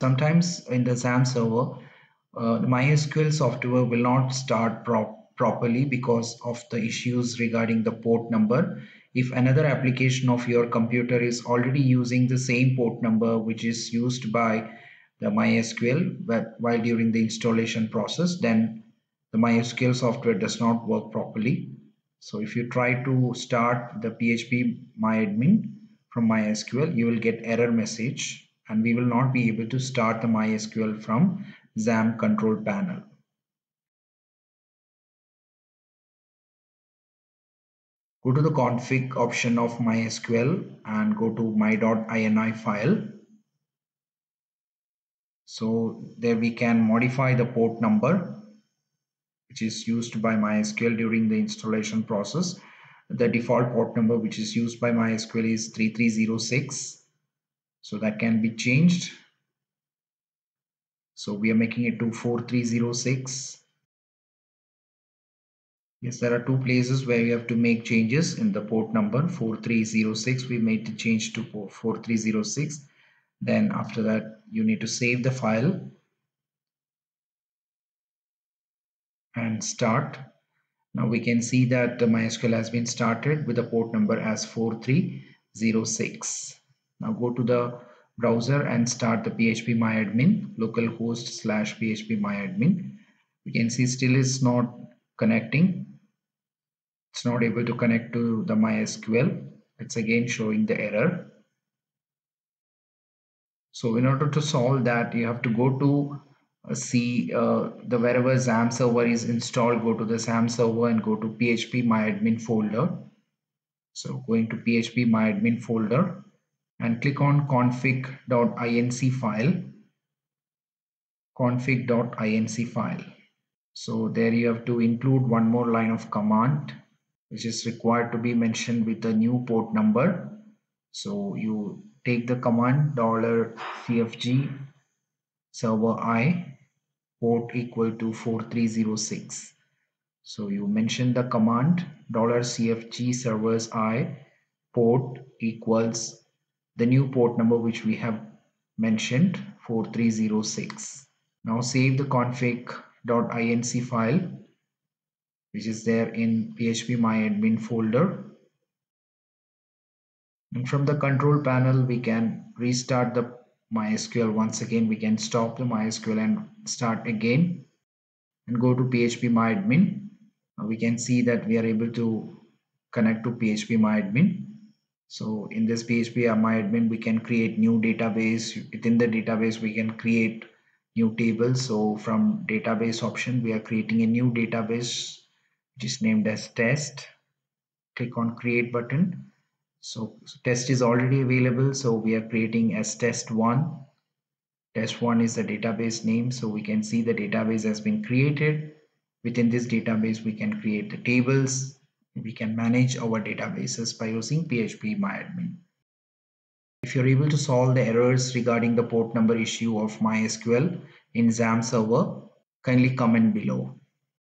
Sometimes in the XAMPP server, the MySQL software will not start properly because of the issues regarding the port number. If another application of your computer is already using the same port number which is used by the MySQL while during the installation process, then the MySQL software does not work properly. So if you try to start the phpMyAdmin from MySQL, you will get error message and we will not be able to start the MySQL from XAMPP control panel. Go to the config option of MySQL and go to my.ini file. So there we can modify the port number which is used by MySQL during the installation process. The default port number which is used by MySQL is 3306. So that can be changed. So we are making it to 4306. Yes, there are two places where you have to make changes in the port number. 4306, we made the change to 4306. Then after that, you need to save the file and start. Now we can see that MySQL has been started with the port number as 4306. Now go to the browser and start the phpMyAdmin, localhost/phpMyAdmin. We can see still is not connecting. It's not able to connect to the MySQL. It's again showing the error. So in order to solve that, you have to go to wherever XAMPP server is installed, go to the XAMPP server and go to phpMyAdmin folder. So going to phpMyAdmin folder and click on config.inc file, config.inc file. So there you have to include one more line of command which is required to be mentioned with the new port number. So you take the command $cfg server I port equal to 4306. So you mention the command $cfg servers I port equals the new port number which we have mentioned, 4306. Now save the config.inc file which is there in phpMyAdmin folder. And from the control panel we can restart the MySQL once again. We can stop the MySQL and start again and go to phpMyAdmin. Now we can see that we are able to connect to phpMyAdmin. So in this phpMyAdmin we can create new database. Within the database we can create new tables. So from database option we are creating a new database which is named as test. Click on create button. So test is already available, so we are creating as test1. Test1 is the database name, so we can see the database has been created. Within this database we can create the tables. We can manage our databases by using phpMyAdmin. If you're able to solve the errors regarding the port number issue of MySQL in XAMPP server, kindly comment below.